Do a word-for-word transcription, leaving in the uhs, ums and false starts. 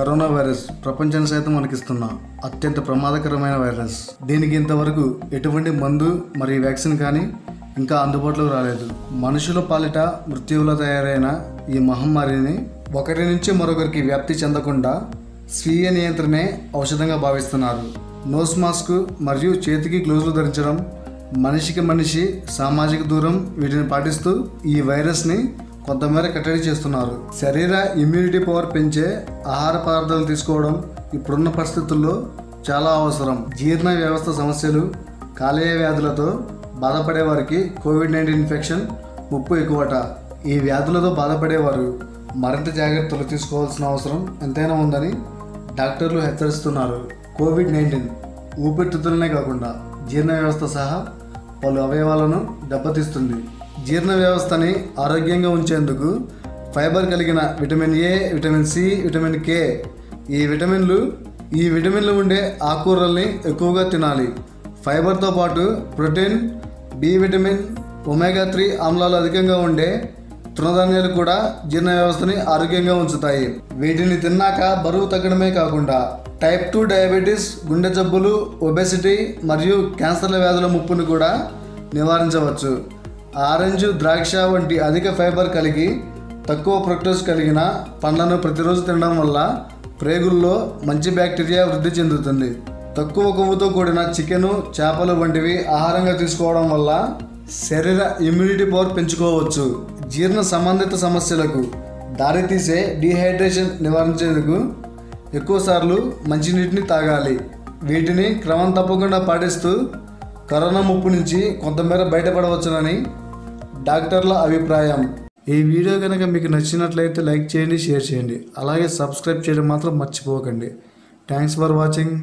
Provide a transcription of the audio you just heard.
Corona virus ప్రపంచం సైతం మనకిస్తున్న అత్యంత ప్రమాదకరమైన వైరస్. దీనికి ఇంతవరకు ఎటువంటి మందు మరియు వ్యాక్సిన్ కానీ ఇంకా అందుబాటులోకి రాలేదు. మనుషుల పాలిట మృత్యువుల తయారైన ఈ మహమ్మారిని ఒకరి నుంచి మరొకరికి వ్యాప్తి చెందకుండా స్వీయ నియంత్రణే ఔషధంగా భావిస్తున్నారు. నోస్ మాస్క్ మరియు చేతికి గ్లోవ్స్ ధరించడం, మనిషికి మనిషి సామాజిక దూరం వీటిని పాటిస్తూ ఈ వైరస్ని కొంతమేర కట్టడి చేస్తున్నారు. శరీర ఇమ్యూనిటీ పవర్ పెంచే ఆహార పదార్థాలు తీసుకోవడం ఇప్పుడున్న పరిస్థితుల్లో చాలా అవసరం. జీర్ణ వ్యవస్థ సమస్యలు, కాలేయ వ్యాధులతో బాధపడే వారికి కోవిడ్ నైన్టీన్ ఇన్ఫెక్షన్ ముప్పు ఎక్కువట. ఈ వ్యాధులతో బాధపడేవారు మరింత జాగ్రత్తలు తీసుకోవాల్సిన అవసరం ఎంతైనా ఉందని డాక్టర్లు హెచ్చరిస్తున్నారు. కోవిడ్ నైన్టీన్ ఊపిరితిత్తులనే కాకుండా జీర్ణ వ్యవస్థ సహా పలు అవయవాలను దెబ్బతీస్తుంది. జీర్ణ వ్యవస్థని ఆరోగ్యంగా ఉంచేందుకు ఫైబర్ కలిగిన vitamin A, vitamin C, vitamin K ఈ విటమిన్లు ఈ విటమిన్లు ఉండే ఆకుకూరల్ని ఎక్కువగా తినాలి. ఫైబర్తో పాటు protein, B vitamin, omega three ఆమ్లాలు అధికంగా ఉండే తృణధాన్యాలు కూడా జీర్ణ వ్యవస్థని ఆరోగ్యంగా ఉంచుతాయి. వీటిని తిన్నాక బరువు తగ్గడమే కాకుండా టైప్ టూ డయాబెటీస్, గుండె జబ్బులు, ఒబెసిటీ మరియు క్యాన్సర్ల వ్యాధుల ముప్పును కూడా నివారించవచ్చు. ఆరెంజ్, ద్రాక్ష వంటి అధిక ఫైబర్ కలిగి తక్కువ ఫ్రక్టోజ్ కలిగిన పండ్లను ప్రతిరోజు తినడం వల్ల ప్రేగుల్లో మంచి బ్యాక్టీరియా వృద్ధి చెందుతుంది. తక్కువ కొవ్వుతో కూడిన చికెను, చేపలు వంటివి ఆహారంగా తీసుకోవడం వల్ల శరీర ఇమ్యూనిటీ పవర్ పెంచుకోవచ్చు. జీర్ణ సంబంధిత సమస్యలకు దారితీసే డీహైడ్రేషన్ నివారించేందుకు ఎక్కువసార్లు మంచినీటిని తాగాలి. వీటిని క్రమం తప్పకుండా పాటిస్తూ కరోనా ముప్పు నుంచి కొంతమేర బయటపడవచ్చునని డాక్టర్ల అభిప్రాయం. ఈ వీడియో కనుక మీకు నచ్చినట్లయితే లైక్ చేయండి, షేర్ చేయండి, అలాగే సబ్స్క్రైబ్ చేయడం మాత్రం మర్చిపోకండి. Thanks for watching.